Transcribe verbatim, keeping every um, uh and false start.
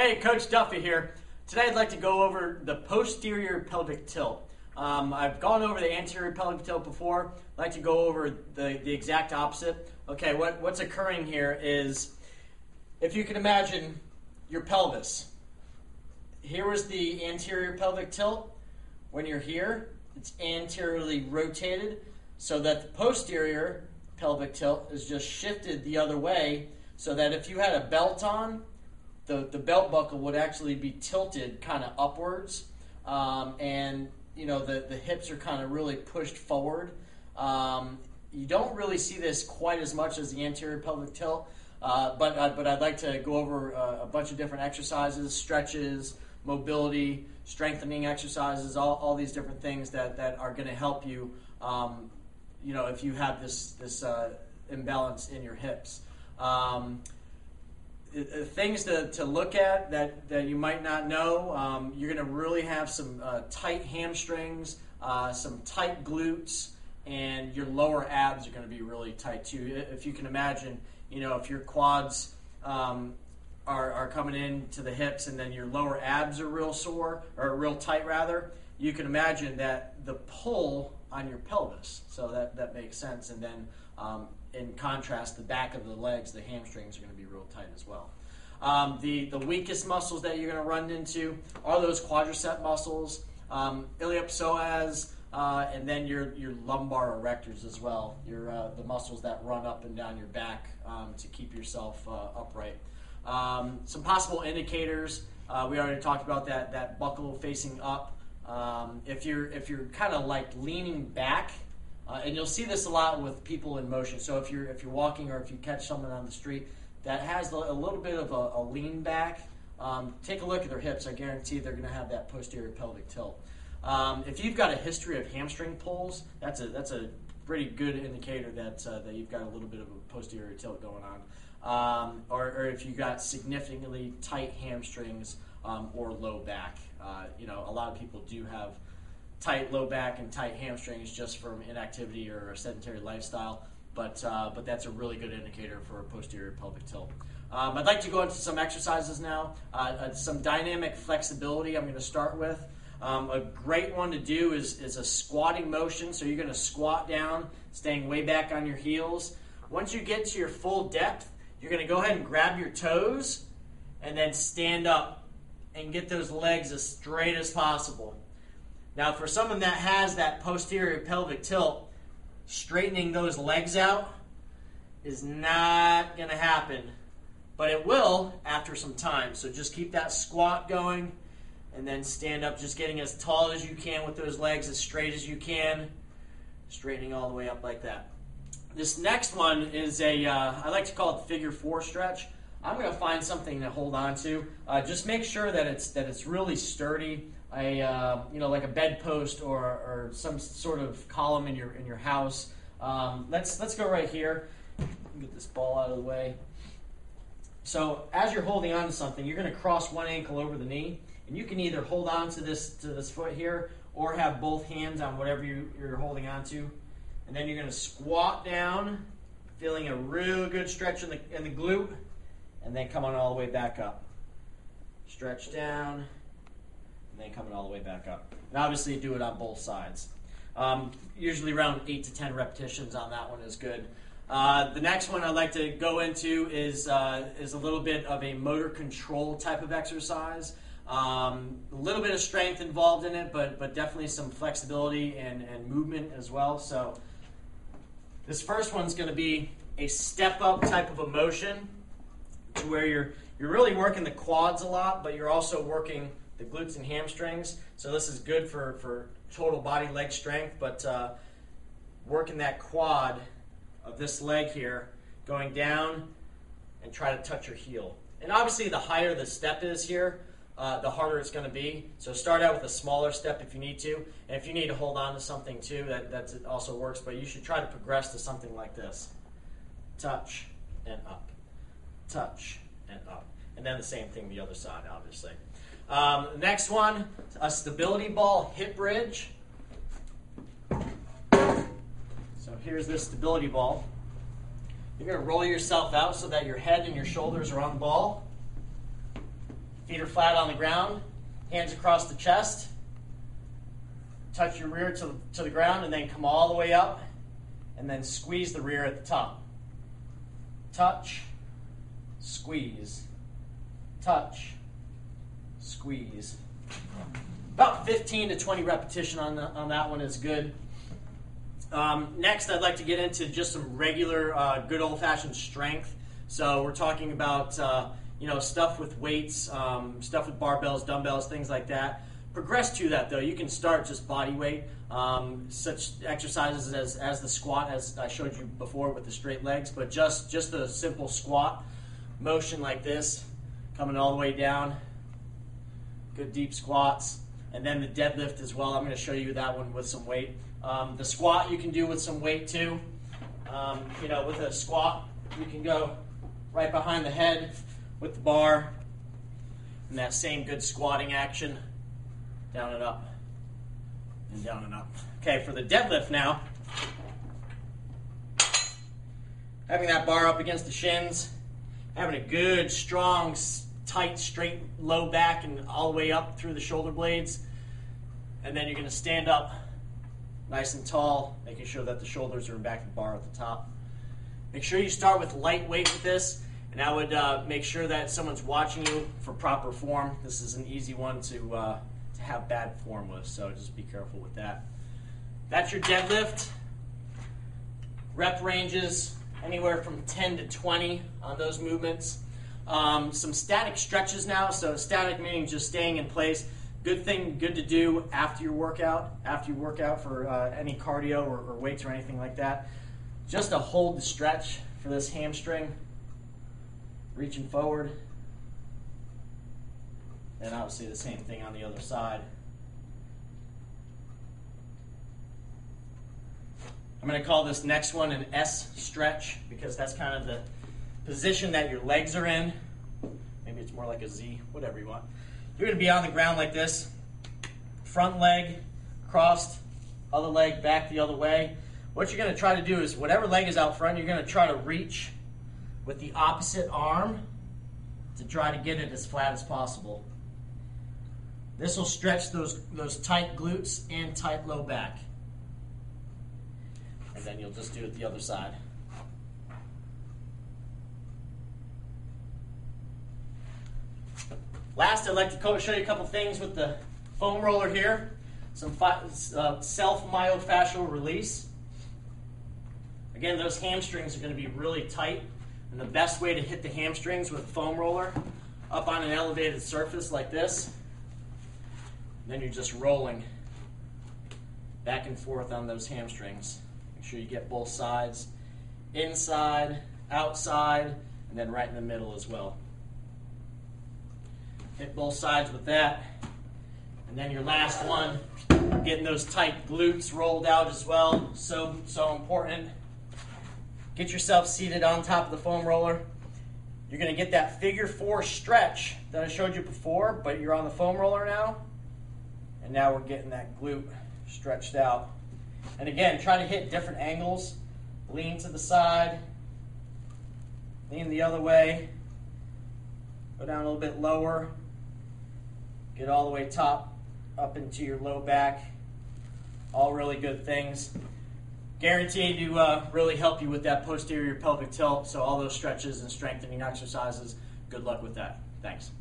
Hey, Coach Duffy here. Today I'd like to go over the posterior pelvic tilt. Um, I've gone over the anterior pelvic tilt before. I'd like to go over the, the exact opposite. Okay, what, what's occurring here is, if you can imagine your pelvis, here is the anterior pelvic tilt. When you're here, it's anteriorly rotated so that the posterior pelvic tilt is just shifted the other way so that if you had a belt on, The, the belt buckle would actually be tilted kind of upwards, um, and you know the, the hips are kind of really pushed forward. Um, you don't really see this quite as much as the anterior pelvic tilt, uh, but, uh, but I'd like to go over uh, a bunch of different exercises, stretches, mobility, strengthening exercises, all, all these different things that, that are going to help you, um, you know, if you have this, this uh, imbalance in your hips. Um, Things to, to look at that, that you might not know, um, you're going to really have some uh, tight hamstrings, uh, some tight glutes, and your lower abs are going to be really tight too. If you can imagine, you know, if your quads um, are, are coming in to the hips and then your lower abs are real sore, or real tight rather, you can imagine that the pull on your pelvis. So that, that makes sense. And then um, in contrast, the back of the legs, the hamstrings are going to be real tight as well. Um, the, the weakest muscles that you're going to run into are those quadricep muscles, um, iliopsoas, uh, and then your, your lumbar erectors as well, your, uh, the muscles that run up and down your back um, to keep yourself uh, upright. Um, some possible indicators, uh, we already talked about that, that buckle facing up. Um, if you're, if you're kind of like leaning back, Uh, and you'll see this a lot with people in motion. So if you're if you're walking, or if you catch someone on the street that has a little bit of a, a lean back, um, take a look at their hips. I guarantee they're going to have that posterior pelvic tilt. Um, if you've got a history of hamstring pulls, that's a that's a pretty good indicator that uh, that you've got a little bit of a posterior tilt going on. Um, or, or if you've got significantly tight hamstrings um, or low back, uh, you know a lot of people do have tight low back and tight hamstrings just from inactivity or a sedentary lifestyle, but uh, but that's a really good indicator for a posterior pelvic tilt. Um, I'd like to go into some exercises now. Uh, some dynamic flexibility I'm going to start with. Um, a great one to do is, is a squatting motion. So you're going to squat down, staying way back on your heels. Once you get to your full depth, you're going to go ahead and grab your toes and then stand up and get those legs as straight as possible. Now, for someone that has that posterior pelvic tilt, straightening those legs out is not going to happen, but it will after some time. So just keep that squat going and then stand up, just getting as tall as you can with those legs, as straight as you can, straightening all the way up like that. This next one is a, uh, I like to call it the figure four stretch. I'm going to find something to hold on to. Uh, just make sure that it's that it's really sturdy. A uh, you know like a bedpost or or some sort of column in your in your house. Um, let's let's go right here. Get this ball out of the way. So as you're holding on to something, you're going to cross one ankle over the knee, and you can either hold on to this to this foot here or have both hands on whatever you, you're holding on to, and then you're going to squat down, feeling a real good stretch in the in the glute, and then coming all the way back up. Stretch down. Then coming all the way back up. And obviously do it on both sides. Um, usually around eight to ten repetitions on that one is good. Uh, the next one I'd like to go into is, uh, is a little bit of a motor control type of exercise. Um, a little bit of strength involved in it, but, but definitely some flexibility and, and movement as well. So this first one's going to be a step up type of a motion to where you're, you're really working the quads a lot, but you're also working the glutes and hamstrings. So this is good for, for total body leg strength, but uh, working that quad of this leg here, going down and try to touch your heel. And obviously the higher the step is here, uh, the harder it's going to be. So start out with a smaller step if you need to. And if you need to hold on to something too, that that's, it also works, but you should try to progress to something like this. Touch and up. Touch and up. And then the same thing the other side, obviously. Um, next one, a stability ball hip bridge. So here's this stability ball. You're going to roll yourself out so that your head and your shoulders are on the ball. Feet are flat on the ground, hands across the chest, touch your rear to the, to the ground, and then come all the way up, and then squeeze the rear at the top. Touch, squeeze, touch, squeeze. About fifteen to twenty repetition on, the, on that one is good. Um, next, I'd like to get into just some regular, uh, good old-fashioned strength. So we're talking about, uh, you know, stuff with weights, um, stuff with barbells, dumbbells, things like that. Progress to that, though. You can start just body weight, um, such exercises as, as the squat, as I showed you before with the straight legs, but just, just a simple squat motion like this, coming all the way down, good deep squats, and then the deadlift as well. I'm going to show you that one with some weight. Um, the squat you can do with some weight too. Um, you know, with a squat, you can go right behind the head with the bar, and that same good squatting action. Down and up, and down and up. Okay, for the deadlift now, having that bar up against the shins, having a good, strong, tight, straight, low back, and all the way up through the shoulder blades, and then you're gonna stand up nice and tall, making sure that the shoulders are back to the bar at the top. Make sure you start with light weight with this, and I would uh, make sure that someone's watching you for proper form. This is an easy one to, uh, have bad form with, so just be careful with that. That's your deadlift. Rep ranges anywhere from ten to twenty on those movements. Um, some static stretches now, so static meaning just staying in place. Good thing, good to do after your workout, after you work out for uh, any cardio or, or weights or anything like that. Just to hold the stretch for this hamstring, reaching forward. And obviously the same thing on the other side. I'm going to call this next one an S stretch because that's kind of the position that your legs are in. Maybe it's more like a Z, whatever you want. You're going to be on the ground like this. Front leg crossed, other leg back the other way. What you're going to try to do is whatever leg is out front, you're going to try to reach with the opposite arm to try to get it as flat as possible. This will stretch those, those tight glutes and tight low back. And then you'll just do it the other side. Last, I'd like to show you a couple things with the foam roller here. Some uh, self-myofascial release. Again, those hamstrings are going to be really tight. And the best way to hit the hamstrings with a foam roller up on an elevated surface like this. Then you're just rolling back and forth on those hamstrings. Make sure you get both sides, inside, outside, and then right in the middle as well. Hit both sides with that. And then your last one, getting those tight glutes rolled out as well. So, so important. Get yourself seated on top of the foam roller. You're going to get that figure four stretch that I showed you before, but you're on the foam roller now. And now we're getting that glute stretched out. And again, try to hit different angles. Lean to the side. Lean the other way. Go down a little bit lower. Get all the way top up into your low back. All really good things. Guaranteed to uh, really help you with that posterior pelvic tilt. So all those stretches and strengthening exercises, good luck with that. Thanks.